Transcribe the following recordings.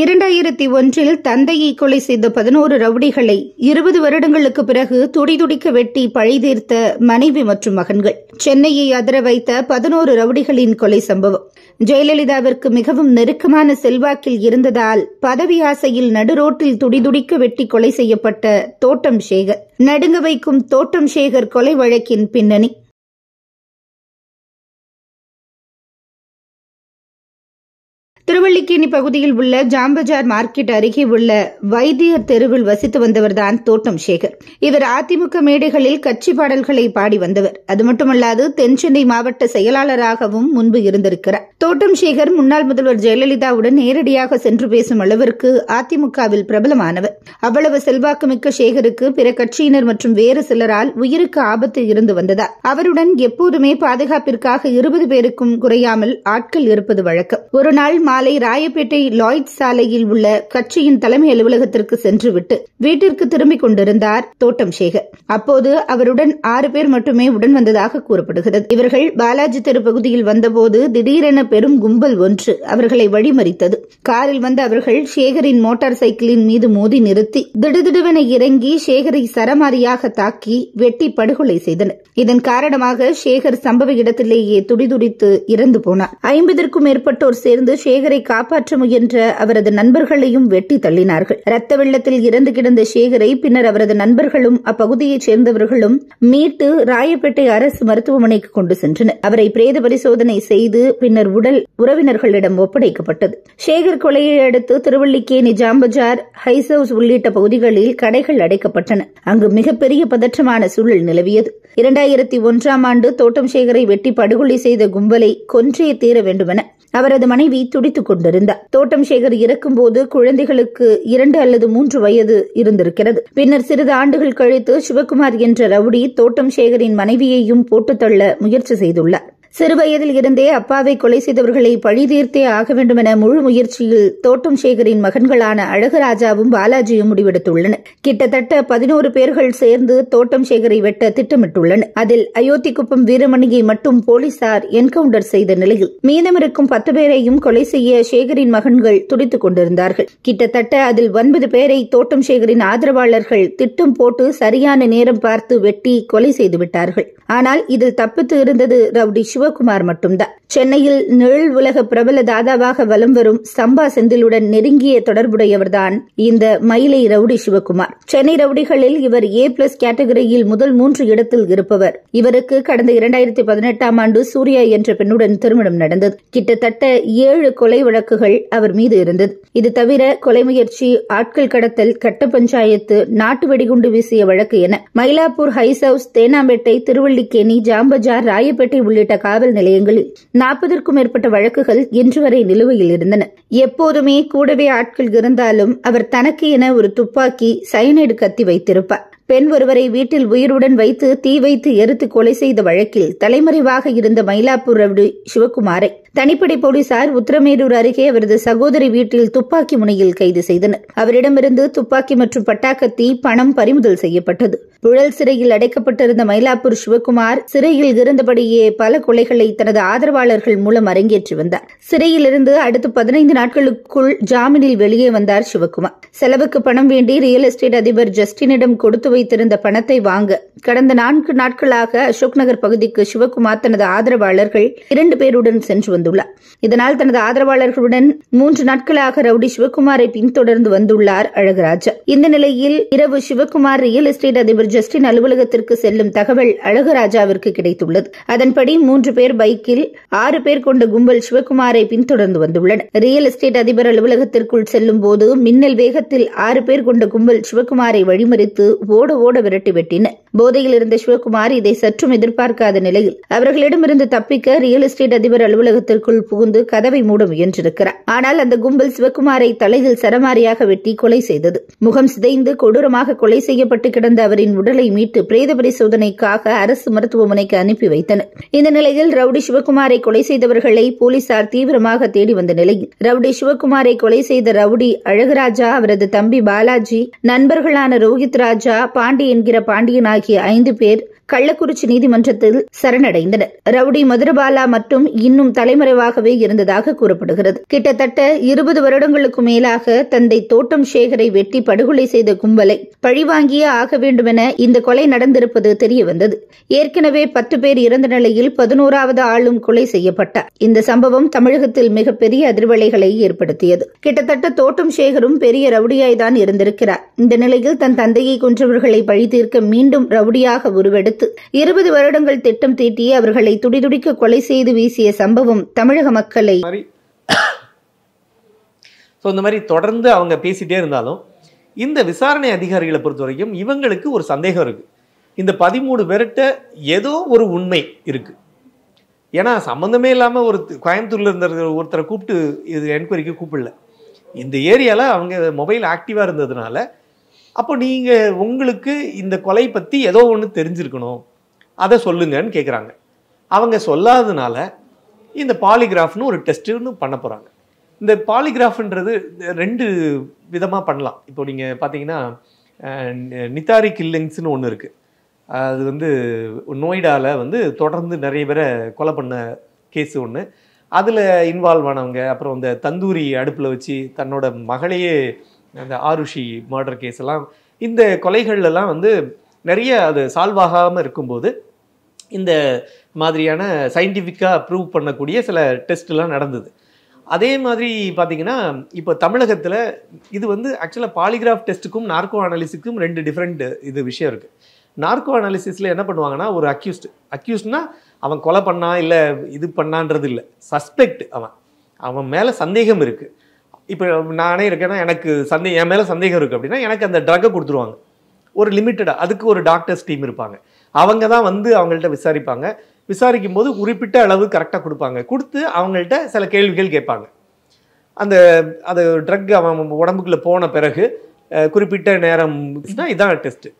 2001 தந்தையை கொலை செய்த 11 ரவுடிகளை 20 வருடங்களுக்கு பிறகு துடிதுடிக்க வெட்டி பழிதீர்த்த மனைவி மற்றும் மகன்கள். சென்னையை அதிர வைத்த 11 ரவுடிகளின் கொலை சம்பவம் ஜெயலலிதாவிற்கு மிகவும் நெருக்கமான செல்வாக்கில் இருந்ததால் பதவி ஆசையில் நடுரோட்டில் துடிதுடிக்க வெட்டி கொலை செய்யப்பட்ட தோட்டம் சேகர். நடுங்க வைக்கும் தோட்டம் சேகர் கொலை வழக்கின் பின்னணி. திருவள்ளிக்கேணி பகுதியில் உள்ள ஜாம்பஜார் மார்க்கெட் அருகே உள்ள வைத்தியர் தெருவில் வசித்து வந்தவர்தான் தோட்டம் சேகர். இவர் அதிமுக மேடைகளில் கட்சி பாடல்களை பாடி வந்தவர். அது மட்டுமல்லாது தென்சென்னை மாவட்ட செயலாளராகவும் முன்பு இருந்திருக்கிறார். தோட்டம் சேகர் முன்னாள் முதல்வர் ஜெயலலிதாவுடன் நேரடியாக சென்று பேசும் அளவிற்கு அதிமுகவில் பிரபலமானவர். அவ்வளவு செல்வாக்குமிக்க சேகருக்கு பிற கட்சியினர் மற்றும் வேறு சிலரால் உயிருக்கு ஆபத்து இருந்து வந்ததால் அவருடன் எப்போதுமே பாதுகாப்பிற்காக 20 பேருக்கும் குறையாமல் ஆட்கள் இருப்பது வழக்கம். ஒருநாள் மாலை ராயப்பேட்டை லாய்ட் சாலையில் உள்ள கட்சியின் தலைமை அலுவலகத்திற்கு சென்றுவிட்டு வீட்டிற்கு திரும்பிக் கொண்டிருந்தார் தோட்டம் சேகர். அப்போது அவருடன் 6 பேர் மட்டுமே உடன் வந்ததாக கூறப்படுகிறது. இவர்கள் பாலாஜி தெரு பகுதியில் வந்தபோது திடீரென பெரும் கும்பல் ஒன்று அவர்களை வழிமறித்தது. காரில் வந்த அவர்கள் சேகரின் மோட்டார் சைக்கிளின் மீது மோதி நிறுத்தி திடுதிடுவென இறங்கி சேகரை சரமாரியாக தாக்கி வெட்டி படுகொலை செய்தனர். இதன் காரணமாக சேகர் சம்பவ இடத்திலேயே துடிதுடித்து இறந்து போனார். 50க்கும் மேற்பட்டோர் சேர்ந்து சேகரை காப்பாற்ற முயன்ற அவரது நண்பர்களையும் வெட்டி தள்ளினார்கள். இரத்த வெள்ளத்தில் இறந்து கிடந்த சேகரை பின்னர் அவரது நண்பர்களும் அப்பகுதியைச் சேர்ந்தவர்களும் மீட்டு ராயப்பேட்டை அரசு மருத்துவமனைக்கு கொண்டு சென்றனர். அவரை பிரேத பரிசோதனை செய்து பின்னர் உடல் உறவினர்களிடம் ஒப்படைக்கப்பட்டது. சேகர் கொலையை அடுத்து திருவள்ளிக்கேணி ஜாம்பஜார் ஹைசவுஸ் உள்ளிட்ட பகுதிகளில் கடைகள் அடைக்கப்பட்டன. அங்கு மிகப்பெரிய பதற்றமான சூழல் நிலவியது. 2001 ஆண்டு தோட்டம் சேகரை வெட்டி படுகொலை செய்த கும்பலை கொன்றே தீர வேண்டுமென அவரது மனைவி துடித்துக் கொண்டிருந்தார். தோட்டம் சேகர் இறக்கும்போது குழந்தைகளுக்கு 2 அல்லது 3 வயது இருந்திருக்கிறது. பின்னர் சிறிது ஆண்டுகள் கழித்து சிவக்குமார் என்ற ரவுடி தோட்டம் சேகரின் மனைவியையும் போட்டுத் தள்ள முயற்சி செய்துள்ளார். சிறுவயதில் இருந்தே அப்பாவை கொலை செய்தவர்களை பழிதீர்த்தே ஆக வேண்டுமென முழு முயற்சியில் தோட்டம் சேகரின் மகன்களான அழகராஜாவும் பாலாஜியும் முடிவெடுத்துள்ளனர். கிட்டத்தட்ட 11 பேர்கள் சேர்ந்து தோட்டம் சேகரை வெட்ட திட்டமிட்டுள்ளனர். அதில் அயோத்திக்குப்பம் வீரமணியை மட்டும் போலீசார் என்கவுண்டர் செய்த நிலையில் மீதமிருக்கும் 10 பேரையும் கொலை செய்ய சேகரின் மகன்கள் துடித்துக் கொண்டிருந்தார்கள். கிட்டத்தட்ட அதில் 9 பேரை தோட்டம் சேகரின் ஆதரவாளர்கள் திட்டம் போட்டு சரியான நேரம் பார்த்து வெட்டி கொலை செய்துவிட்டார்கள். ஆனால் இதில் தப்பித்து இருந்தது ரவுடி சிவகுமார் மட்டும்தான். சென்னையில் நிழல் உலக பிரபல தாதாவாக வலம் வரும் சம்பா செந்திலுடன் நெருங்கிய தொடர்புடையவர்தான் இந்த மயிலை ரவுடி சிவகுமார். சென்னை ரவுடிகளில் இவர் A+ கேட்டகரியில் முதல் 3 இடத்தில் இருப்பவர். இவருக்கு கடந்த 2018ஆம் ஆண்டு சூர்யா என்ற பெண்ணுடன் திருமணம் நடந்தது. கிட்டத்தட்ட 7 கொலை வழக்குகள் அவர் மீது இருந்தது. இது தவிர கொலை முயற்சி, ஆட்கள் கடத்தல், கட்ட பஞ்சாயத்து, நாட்டு வெடிகுண்டு வீசிய வழக்கு என மயிலாப்பூர், ஹைசவுஸ், தேனாம்பேட்டை, திருவள்ளிக்கேணி, ஜாம்பஜார், ராயப்பேட்டை உள்ளிட்ட காவல் நிலையங்களில் 40க்கும் மேற்பட்ட வழக்குகள் இன்று வரை நிலுவையில் இருந்தன. எப்போதுமே கூடவே ஆட்கள் இருந்தாலும் அவர் தனக்கு என ஒரு துப்பாக்கி, சயனைடு கத்தி வைத்திருப்பார். பெண் ஒருவரை வீட்டில் உயிருடன் வைத்து தீ வைத்து எரித்து கொலை செய்த வழக்கில் தலைமறைவாக இருந்த மயிலாப்பூர் ரவுடி சிவக்குமாரை தனிப்படை போலீசார் உத்திரமேரூர் அருகே அவரது சகோதரி வீட்டில் துப்பாக்கி முனையில் கைது செய்தனர். அவரிடமிருந்து துப்பாக்கி மற்றும் பட்டாக்கத்தி, பணம் பறிமுதல் செய்யப்பட்டது. புழல் சிறையில் அடைக்கப்பட்டிருந்த மயிலாப்பூர் சிவக்குமார் சிறையில் இருந்தபடியே பல கொலைகளை தனது ஆதரவாளர்கள் மூலம் அரங்கேற்றி வந்தார். சிறையிலிருந்து அடுத்து 15 நாட்களுக்குள் ஜாமீனில் வெளியே வந்தார் சிவக்குமார். செலவுக்கு பணம் வேண்டி ரியல் எஸ்டேட் அதிபர் ஜஸ்டினிடம் கொடுத்து வைத்திருந்த பணத்தை வாங்க கடந்த 4 நாட்களாக அசோக் நகர் பகுதிக்கு சிவக்குமார் தனது ஆதரவாளர்கள் 2 பேருடன் சென்று வந்துள்ளார். இதனால் தனது ஆதரவாளர்களுடன் 3 நாட்களாக ரவுடி சிவக்குமாரை பின்தொடர்ந்து வந்துள்ளார் அழகராஜா. இந்த நிலையில் இரவு சிவக்குமார் ரியல் எஸ்டேட் அதிபர் ஜஸ்டின் அலுவலகத்திற்கு செல்லும் தகவல் அழகராஜாவிற்கு கிடைத்துள்ளது. அதன்படி 3 பேர் பைக்கில் 6 பேர் கொண்ட கும்பல் சிவக்குமாரை பின்தொடர்ந்து வந்துள்ளனர். ரியல் எஸ்டேட் அதிபர் அலுவலகத்திற்குள் செல்லும் போது மின்னல் வேகத்தில் 6 பேர் கொண்ட கும்பல் சிவக்குமாரை வழிமறித்து ஓட விரட்டி வெட்டினர். போதையில் இருந்த சிவக்குமார் இதை சற்றும் எதிர்பார்க்காத நிலையில் அவர்களிடமிருந்து தப்பிக்க ரியல் எஸ்டேட் அதிபர் அலுவலகத்திற்குள் புகுந்து கதவை மூட முயன்றிருக்கிறார். ஆனால் அந்த கும்பல் சிவக்குமாரை தலையில் சரமாரியாக வெட்டி கொலை செய்தது. முகம் சிதைந்து கொடூரமாக கொலை செய்யப்பட்டு கிடந்த அவரின் உடலை மீட்டு பிரேத பரிசோதனைக்காக அரசு மருத்துவமனைக்கு அனுப்பி வைத்தனர். இந்த நிலையில் ரவுடி சிவக்குமாரை கொலை செய்தவர்களை போலீசார் தீவிரமாக தேடி வந்த நிலையில் ரவுடி சிவக்குமாரை கொலை செய்த ரவுடி அழகராஜா, அவரது தம்பி பாலாஜி, நண்பர்களான ரோஹித் ராஜா, பாண்டி என்கிற பாண்டியன் ஆகிய 5 பேர் கள்ளக்குறிச்சி நீதிமன்றத்தில் சரணடைந்தனர். ரவுடி மதுரபாலா மற்றும் இன்னும் தலைமறைவாகவே இருந்ததாக கூறப்படுகிறது. கிட்டத்தட்ட 20 வருடங்களுக்கு மேலாக தந்தை தோட்டம் சேகரை வெட்டி படுகொலை செய்த கும்பலை பழிவாங்கியே ஆக வேண்டுமென இந்த கொலை நடந்திருப்பது தெரியவந்தது. ஏற்கனவே 10 பேர் இறந்த நிலையில் 11வது ஆளும் கொலை செய்யப்பட்டார். இந்த சம்பவம் தமிழகத்தில் மிகப்பெரிய அதிர்வலைகளை ஏற்படுத்தியது. கிட்டத்தட்ட தோட்டம் சேகரும் பெரிய ரவுடியாய்தான் இருந்திருக்கிறார். இந்த நிலையில் தன் தந்தையை கொன்றவர்களை பழித்தீர்க்க மீண்டும் ரவுடியாக உருவெடுத்து 20 வருடங்கள் திட்டம் தீட்டி அவர்களை துடிதுடிக்க கொலை செய்து வீசிய சம்பவம் தமிழக மக்களை தொடர்ந்து அவங்க பேசிட்டே இருந்தாலும் இந்த விசாரணை அதிகாரிகளை பொறுத்த வரைக்கும் இவங்களுக்கு ஒரு சந்தேகம் இருக்கு. இந்த 13 பேர்கிட்ட ஏதோ ஒரு உண்மை இருக்கு. ஏன்னா சம்மந்தமே இல்லாமல் ஒரு கோயம்புத்தூரில் இருந்த ஒருத்தரை கூப்பிட்டு இது என்கொயரிக்கு கூப்பிடல. இந்த ஏரியாவில் அவங்க மொபைல் ஆக்டிவாக இருந்ததுனால அப்போ நீங்கள் உங்களுக்கு இந்த கொலை பற்றி ஏதோ ஒன்று தெரிஞ்சிருக்கணும், அதை சொல்லுங்கன்னு கேட்குறாங்க. அவங்க சொல்லாததுனால இந்த பாலிகிராஃப்னு ஒரு டெஸ்ட்டுன்னு பண்ண போகிறாங்க. இந்த பாலிகிராஃப்ன்றது 2 விதமாக பண்ணலாம். இப்போ நீங்கள் பார்த்தீங்கன்னா நிதாரி கில்லிங்ஸ்னு ஒன்று இருக்குது. அது நோய்டாவில் தொடர்ந்து நிறைய பேரை கொலை பண்ண கேஸு ஒன்று, அதில் இன்வால்வ் ஆனவங்க. அப்புறம் இந்த தந்தூரி அடுப்பில் வச்சு தன்னோட மகளையே அந்த ஆருஷி மர்டர் கேஸ் எல்லாம் இந்த கொலைகள்லாம் நிறைய அது சால்வ் ஆகாமல் இருக்கும்போது இந்த மாதிரியான சயின்டிஃபிக்காக ப்ரூவ் பண்ணக்கூடிய சில டெஸ்ட்லாம் நடந்தது. அதே மாதிரி பார்த்திங்கன்னா இப்போ தமிழகத்தில் இது ஆக்சுவலாக பாலிகிராஃப் டெஸ்ட்டுக்கும் நார்கோ அனாலிசிஸ்க்கும் 2 டிஃப்ரெண்ட் இது விஷயம் இருக்குது. நார்கோ அனாலிசிஸில் என்ன பண்ணுவாங்கன்னா ஒரு அக்யூஸ்டுனா அவன் கொலை பண்ணா இல்லை இது பண்ணான்றது இல்லை, சஸ்பெக்ட் அவன் மேலே சந்தேகம் இருக்குது. இப்போ நானே இருக்கேன்னா எனக்கு என் மேலே சந்தேகம் இருக்குது அப்படின்னா எனக்கு அந்த ட்ரக்கை கொடுத்துருவாங்க. ஒரு லிமிட்டடாக அதுக்கு ஒரு டாக்டர்ஸ் டீம் இருப்பாங்க. அவங்க தான் அவங்கள்ட்ட விசாரிப்பாங்க. விசாரிக்கும் போது குறிப்பிட்ட அளவு கரெக்டாக கொடுப்பாங்க. கொடுத்து அவங்கள்ட்ட சில கேள்விகள் கேட்பாங்க. அந்த ட்ரக் அவன் உடம்புக்குள்ளே போன பிறகு குறிப்பிட்ட நேரம் இதான் டெஸ்ட்டு.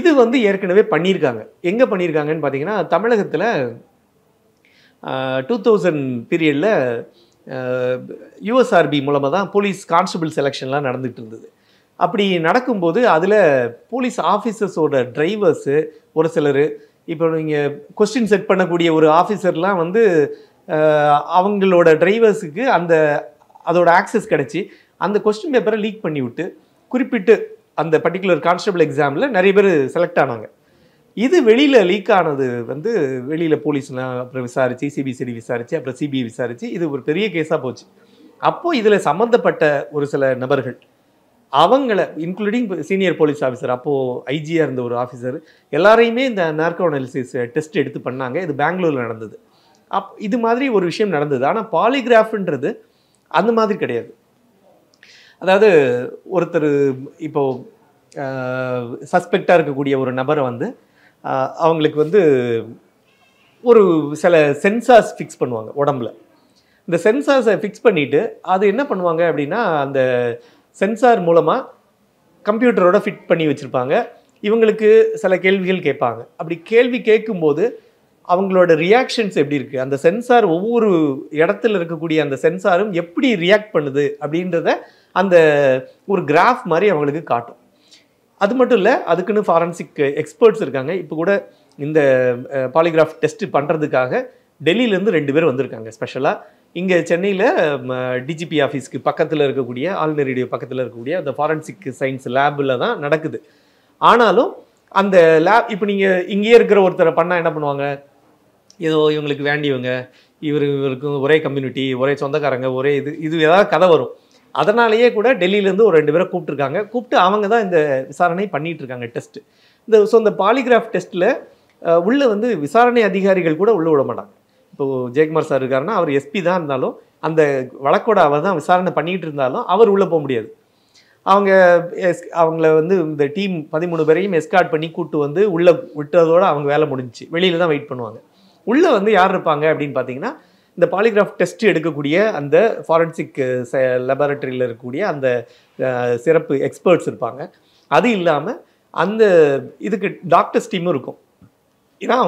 இது ஏற்கனவே பண்ணியிருக்காங்க. எங்கே பண்ணியிருக்காங்கன்னு பார்த்தீங்கன்னா தமிழகத்தில் 2000 பீரியடில் யுஎஸ்ஆர்பி மூலமாக தான் போலீஸ் கான்ஸ்டபிள் செலெக்ஷன்லாம் நடந்துகிட்டு இருந்தது. அப்படி நடக்கும்போது அதில் போலீஸ் ஆஃபீஸர்ஸோட டிரைவர்ஸு ஒரு சிலர், இப்போ நீங்கள் கொஸ்டின் செட் பண்ணக்கூடிய ஒரு ஆஃபீஸர்லாம் அவங்களோட டிரைவர்ஸுக்கு அதோட ஆக்சஸ் கிடச்சி அந்த கொஸ்டின் பேப்பரை லீக் பண்ணி விட்டு குறிப்பிட்டு அந்த பர்டிகுலர் கான்ஸ்டபிள் எக்ஸாமில் நிறைய பேர் செலக்ட் ஆனாங்க. இது வெளியில் லீக் ஆனது வெளியில் போலீஸ்லாம் அப்புறம் விசாரித்து சிபிசிடி விசாரித்து அப்புறம் சிபிஐ விசாரித்து இது ஒரு பெரிய கேஸாக போச்சு. அப்போது இதில் சம்மந்தப்பட்ட ஒரு சில நபர்கள் அவங்கள இன்க்ளூடிங் சீனியர் போலீஸ் ஆஃபீஸர், அப்போது ஐஜியாக இருந்த ஒரு ஆஃபீஸர், எல்லாரையுமே இந்த நார்கோ அனாலிசிஸ் டெஸ்ட் எடுத்து பண்ணாங்க. இது பெங்களூரில் நடந்தது. இது மாதிரி ஒரு விஷயம் நடந்தது. ஆனால் பாலிகிராஃப்ன்றது அந்த மாதிரி கிடையாது. அதாவது ஒருத்தர் இப்போது சஸ்பெக்டாக இருக்கக்கூடிய ஒரு நபரை அவங்களுக்கு ஒரு சில சென்சார்ஸ் ஃபிக்ஸ் பண்ணுவாங்க உடம்புல. இந்த சென்சார்ஸை ஃபிக்ஸ் பண்ணிவிட்டு அது என்ன பண்ணுவாங்க அப்படின்னா அந்த சென்சார் மூலமாக கம்ப்யூட்டரோட ஃபிட் பண்ணி வச்சுருப்பாங்க. இவங்களுக்கு சில கேள்விகள் கேட்பாங்க. அப்படி கேள்வி கேட்கும்போது அவங்களோட ரியாக்ஷன்ஸ் எப்படி இருக்குது, அந்த சென்சார் ஒவ்வொரு இடத்துல இருக்கக்கூடிய அந்த சென்சாரும் எப்படி ரியாக்ட் பண்ணுது அப்படின்றத அந்த ஒரு கிராஃப் மாதிரி அவங்களுக்கு காட்டும். அது மட்டும் இல்லை, அதுக்குன்னு ஃபாரன்சிக் எக்ஸ்பர்ட்ஸ் இருக்காங்க. இப்போ கூட இந்த பாலிகிராஃப் டெஸ்ட் பண்ணுறதுக்காக டெல்லியிலேருந்து 2 பேர் வந்திருக்காங்க ஸ்பெஷலாக. இங்கே சென்னையில் டிஜிபி ஆஃபீஸ்க்கு பக்கத்தில் இருக்கக்கூடிய ஆளுநர் ரேடியோ பக்கத்தில் இருக்கக்கூடிய அந்த ஃபாரன்சிக் சயின்ஸ் லேபில் தான் நடக்குது. ஆனாலும் அந்த லேப் இப்போ நீங்கள் இங்கேயே இருக்கிற ஒருத்தரை பண்ணால் என்ன பண்ணுவாங்க, ஏதோ இவங்களுக்கு வேண்டியவங்க, இவருக்கும் ஒரே கம்யூனிட்டி, ஒரே சொந்தக்காரங்க, ஒரே இது ஏதாவது கதை வரும். அதனாலேயே கூட டெல்லியிலேருந்து ஒரு 2 பேரை கூப்பிட்டுருக்காங்க. கூப்பிட்டு அவங்க தான் இந்த விசாரணை பண்ணிகிட்ருக்காங்க டெஸ்ட்டு. இந்த பாலிகிராஃப் டெஸ்ட்டில் உள்ளே விசாரணை அதிகாரிகள் கூட உள்ளே விட மாட்டாங்க. இப்போது ஜெயக்குமார் சார் இருக்காருன்னா அவர் எஸ்பி தான் இருந்தாலும் அந்த வழக்கோட அவர் தான் விசாரணை பண்ணிகிட்டு இருந்தாலும் அவர் உள்ளே போக முடியாது. அவங்கள இந்த டீம் 13 பேரையும் எஸ்கார்ட் பண்ணி கூப்பிட்டு உள்ளே விட்டதோடு அவங்க வேலை முடிஞ்சிச்சு. வெளியில் தான் வெயிட் பண்ணுவாங்க. உள்ளே யார் இருப்பாங்க அப்படின்னு பார்த்தீங்கன்னா இந்த பாலிகிராஃப் டெஸ்ட் எடுக்கக்கூடிய அந்த ஃபாரன்சிக் லெபார்டரியில் இருக்கக்கூடிய அந்த சிறப்பு எக்ஸ்பர்ட்ஸ் இருப்பாங்க. அது இல்லாமல் அந்த இதுக்கு டாக்டர்ஸ் டீமும் இருக்கும். ஏன்னா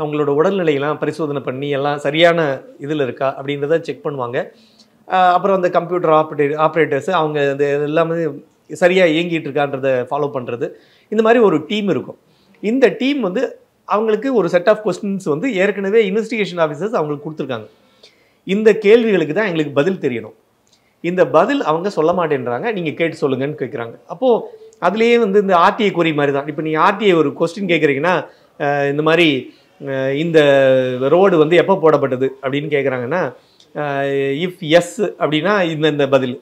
அவங்களோட உடல்நிலையெல்லாம் பரிசோதனை பண்ணி எல்லாம் சரியான இதில் இருக்கா அப்படின்றத செக் பண்ணுவாங்க. அப்புறம் அந்த கம்ப்யூட்டர் ஆப்ரேட்டர்ஸு அவங்க எல்லாமே சரியாக இயங்கிட்டு இருக்கான்றதை ஃபாலோ பண்ணுறது. இந்த மாதிரி ஒரு டீம் இருக்கும். இந்த டீம் வந்து அவங்களுக்கு ஒரு செட் ஆஃப் क्वेश्चंस வந்து ஏற்கனவே இன்வெஸ்டிகேஷன் ஆபீசர்ஸ் அவங்களுக்கு கொடுத்திருக்காங்க. இந்த கேள்விகளுக்கு தான் உங்களுக்கு பதில் தெரியணும். இந்த பதில் அவங்க சொல்ல மாட்டேன்றாங்க. நீங்க கேட் சொல்லுங்கன்னு கேக்குறாங்க. அப்போ அதுலயே வந்து இந்த ஆர்டிஏ query மாதிரி தான். இப்போ நீ ஆர்டிஏ ஒரு क्वेश्चन கேக்குறீங்கனா இந்த மாதிரி இந்த ரோட் வந்து எப்ப போடப்பட்டது அப்படினு கேக்குறாங்கனா if yes அப்படினா இந்த பதில்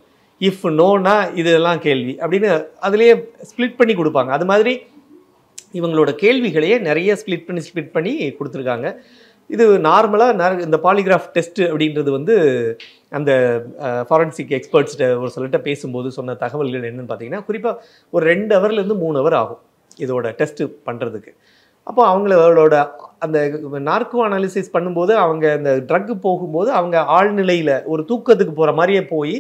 if no னா இதெல்லாம் கேள்வி அப்படினு அதுலயே ஸ்ப்ளிட் பண்ணி கொடுப்பாங்க. அது மாதிரி இவங்களோட கேள்விகளே நிறைய ஸ்ப்ளிட் பண்ணி கொடுத்திருக்காங்க. இது நார்மலா இந்த பாலிகிராஃப் டெஸ்ட் அப்படிங்கிறது வந்து அந்த ஃபோரன்சிக் எக்ஸ்பர்ட்ஸ் ஒரு சிலட்ட பேசும்போது சொன்ன தகவல்கள் என்னன்னு பாத்தீங்கன்னா குறிப்பா ஒரு 2 ஹவர்ல இருந்து 3 ஹவர் ஆகும் இதோட டெஸ்ட் பண்றதுக்கு. அப்போ அவங்களோட அந்த நார்கோ அனாலிசிஸ் பண்ணும்போது அவங்க அந்த ட்ரக் போகும்போது அவங்க ஆழ்நிலையில ஒரு தூக்கத்துக்கு போற மாதிரியே போய்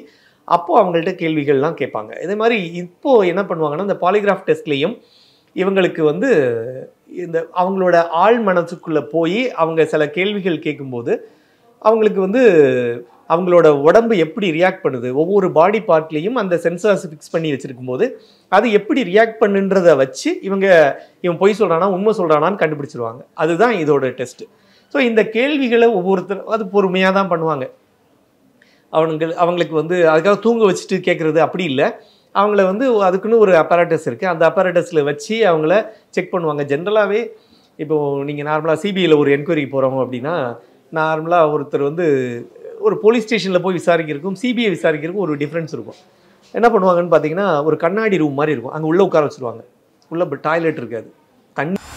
அப்போ அவங்கள்ட்ட கேள்விகள்லாம் கேட்பாங்க. இதே மாதிரி இப்போ என்ன பண்ணுவாங்கன்னா இந்த பாலிகிராஃப் டெஸ்ட்லயும் இவங்களுக்கு வந்து இந்த அவங்களோட ஆள் மனசுக்குள்ள போய் அவங்க சில கேள்விகள் கேட்கும்போது அவங்களுக்கு வந்து அவங்களோட உடம்பு எப்படி ரியாக்ட் பண்ணுது ஒவ்வொரு பாடி பார்ட்லயும் அந்த சென்சார்ஸ் ஃபிக்ஸ் பண்ணி வச்சிருக்கும்போது அது எப்படி ரியாக்ட் பண்ணுன்றதை வச்சு இவன் பொய் சொல்றானா உண்மை சொல்றானான்னு கண்டுபிடிச்சிருவாங்க. அதுதான் இதோட டெஸ்ட். ஸோ இந்த கேள்விகளை ஒவ்வொருத்தர் அது பொறுமையாக தான் பண்ணுவாங்க. அவங்களுக்கு வந்து அதுக்காக தூங்க வச்சுட்டு கேட்கறது அப்படி இல்லை. அவங்கள வந்து அதுக்குன்னு ஒரு அப்பாரட்டஸ் இருக்குது. அந்த அப்பாரட்டஸில் வச்சு அவங்கள செக் பண்ணுவாங்க. ஜென்ரலாகவே இப்போது நீங்கள் நார்மலாக சிபிஐயில் ஒரு என்கொயரிக்கு போகிறோம் அப்படின்னா நார்மலாக ஒருத்தர் வந்து ஒரு போலீஸ் ஸ்டேஷனில் போய் விசாரிக்கிறதுக்கும் சிபிஐ விசாரிக்கிறதுக்கும் ஒரு டிஃப்ரென்ஸ் இருக்கும். என்ன பண்ணுவாங்கன்னு பார்த்தீங்கன்னா ஒரு கண்ணாடி ரூம் மாதிரி இருக்கும். அங்கே உள்ளே உட்கார வச்சுருவாங்க. உள்ளே டாய்லெட் இருக்காது, தண்ணி